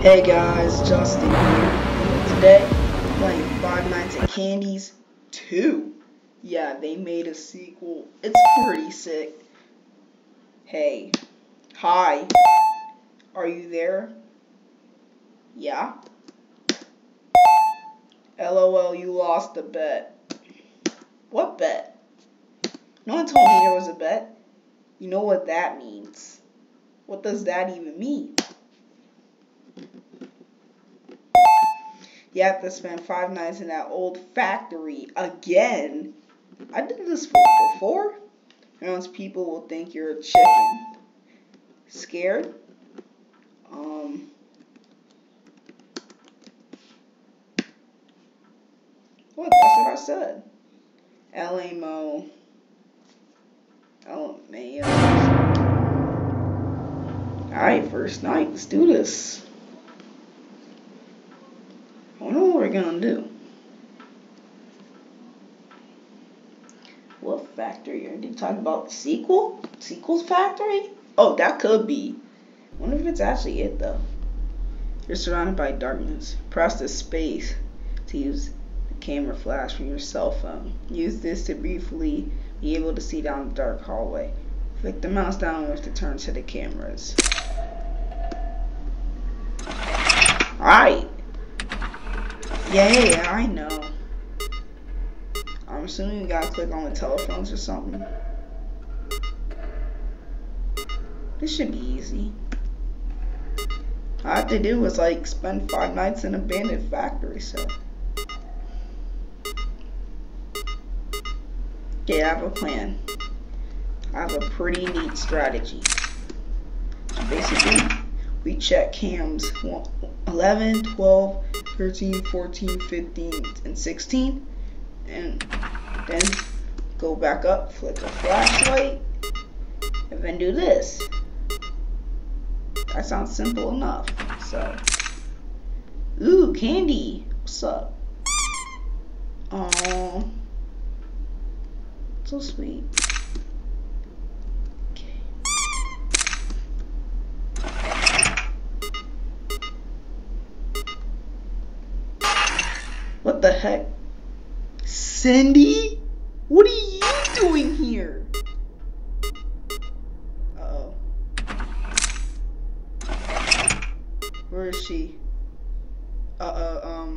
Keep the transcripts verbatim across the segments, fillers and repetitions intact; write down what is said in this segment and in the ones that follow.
Hey guys, Justin here. Today, I'm playing Five Nights at Candy's two. Yeah, they made a sequel. It's pretty sick. Hey. Hi. Are you there? Yeah? LOL, you lost the bet. What bet? No one told me there was a bet. You know what that means. What does that even mean? You have to spend five nights in that old factory again. I did this before. And else people will think you're a chicken. Scared? Um. What? That's what I said. L M O. L M A O. Alright, first night. Let's do this. I don't know what we're gonna do. What factory? Are they talking about the sequel? Sequel's factory? Oh, that could be. I wonder if it's actually it though. You're surrounded by darkness. Press the space to use the camera flash from your cell phone. Use this to briefly be able to see down the dark hallway. Flick the mouse downwards to turn to the cameras. Alright. Yeah, I know. I'm assuming you gotta click on the telephones or something. This should be easy. All I have to do is like spend five nights in an abandoned factory, so. Yeah, I have a plan. I have a pretty neat strategy. So basically, we check cams eleven, twelve, thirteen, fourteen, fifteen, and sixteen, and then go back up, flick a flashlight, and then do this. That sounds simple enough, so. Ooh, candy, what's up? Aw, so sweet. What the heck? Cindy? What are you doing here? Uh-oh. Where is she? Uh-uh, um...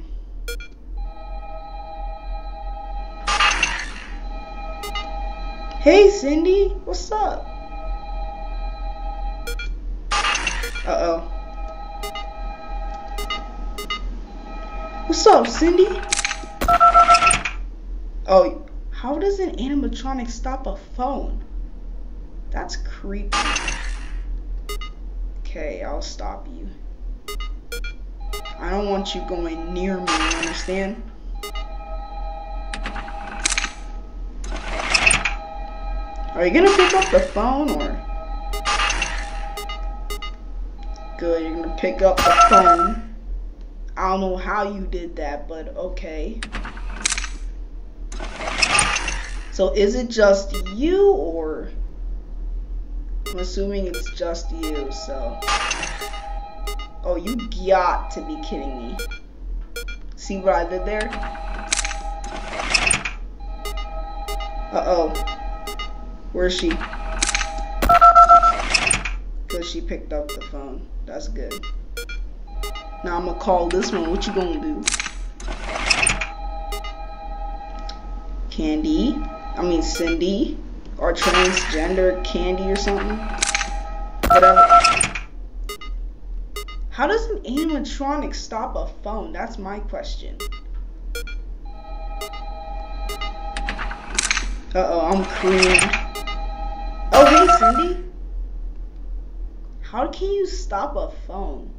Hey, Cindy! What's up? Uh-oh. What's up, Cindy? Oh, how does an animatronic stop a phone? That's creepy. Okay, I'll stop you. I don't want you going near me, you understand? Are you gonna pick up the phone or? Good, you're gonna pick up the phone. I don't know how you did that, but okay. So is it just you, or? I'm assuming it's just you, so. Oh, you got to be kidding me. See what I did there? Uh-oh. Where is she? Because she picked up the phone. That's good. Now I'm gonna call this one. What you gonna do? Candy? I mean Cindy? Or transgender Candy or something? Whatever. How does an animatronic stop a phone? That's my question. Uh-oh, I'm creamed. Oh, hey Cindy. How can you stop a phone?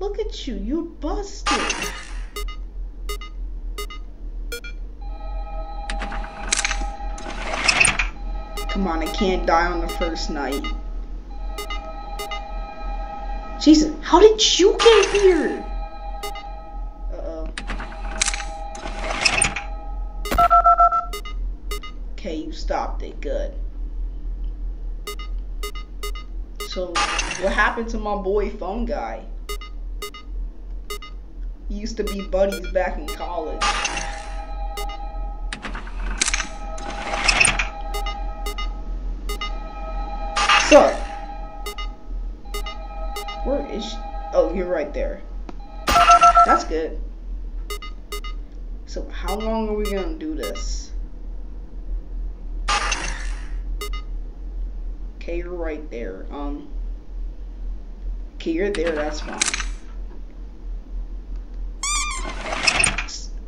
Look at you, you're busted. Come on, I can't die on the first night. Jesus, how did you get here? Uh-oh. Okay, you stopped it, good. So, what happened to my boy phone guy? used to be buddies back in college. So, where is she? Oh, you're right there. That's good. So how long are we gonna do this? Okay, you're right there. Um, okay, you're there, that's fine.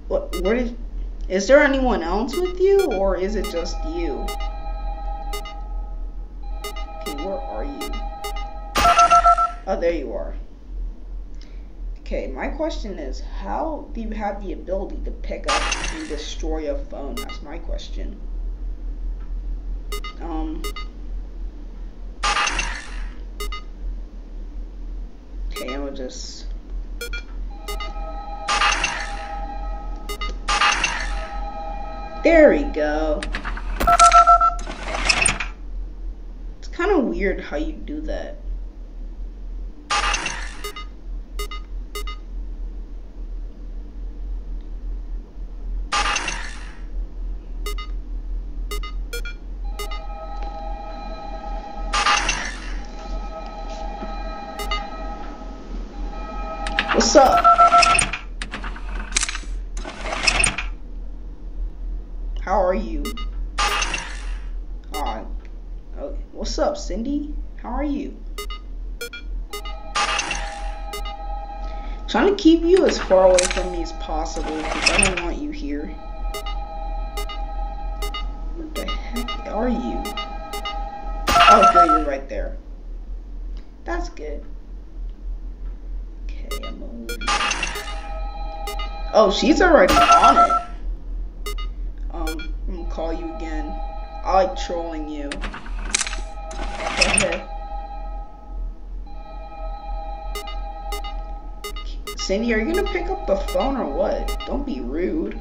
What, where did, is there anyone else with you, or is it just you? Okay, where are you? Oh, there you are. Okay, my question is, how do you have the ability to pick up and destroy a phone? That's my question. Um. Okay, I will just. There we go. It's kind of weird how you do that. What's up? How are you? Uh, okay. What's up, Cindy? How are you? Trying to keep you as far away from me as possible because I don't want you here. What the heck are you? Oh, okay, you're right there. That's good. Oh, she's already on it. Um, I'm gonna call you again. I like trolling you. Cindy, are you gonna pick up the phone or what? Don't be rude.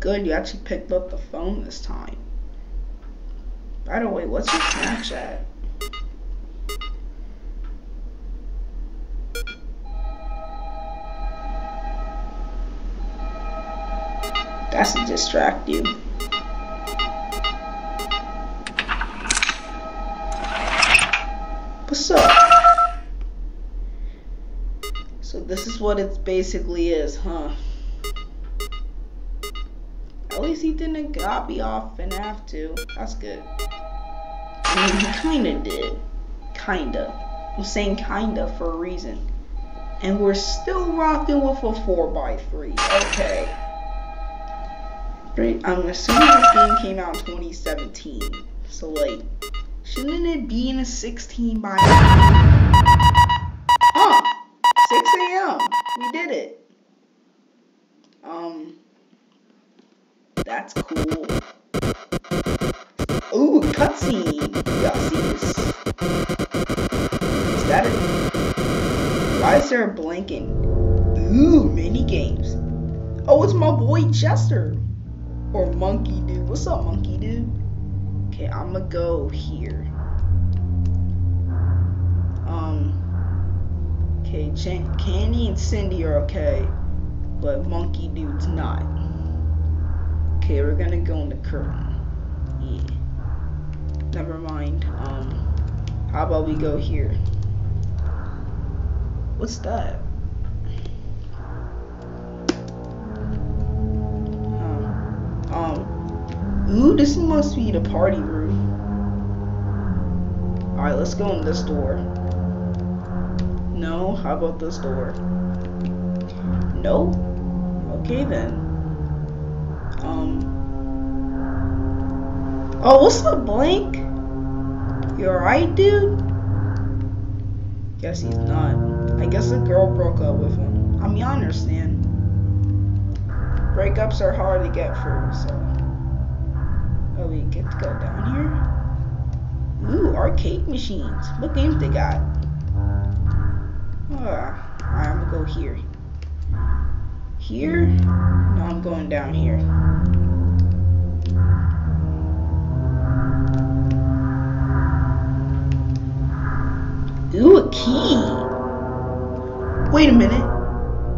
Good, you actually picked up the phone this time. By the way, what's your Snapchat? That's to distract you. What's up? So this is what it basically is, huh? At least he didn't got me off F NAC two. That's good. I mean, he kinda did. Kinda. I'm saying kinda for a reason. And we're still rocking with a four by three. Okay. I'm assuming this game came out in twenty seventeen, so like, shouldn't it be in a sixteen by? Huh? six A M We did it. Um, that's cool. Ooh, cutscene. You gotta see this. Is that it? Why is there a blanking? Ooh, mini games. Oh, it's my boy Chester. Or monkey dude. What's up, monkey dude? Okay, I'm gonna go here. Um. Okay, Jan Candy and Cindy are okay, but monkey dude's not. Okay, we're gonna go in the curtain. Yeah. Never mind. Um. How about we go here? What's that? Um, ooh, this must be the party room. Alright, let's go in this door. No, how about this door? No? Okay then. Um. Oh, what's up, Blank? You alright, dude? Guess he's not. I guess the girl broke up with him. I mean, I understand. Breakups are hard to get through, so. Oh, we get to go down here? Ooh, arcade machines. What games they got? Oh, alright, I'm gonna go here. Here? No, I'm going down here. Ooh, a key! Wait a minute.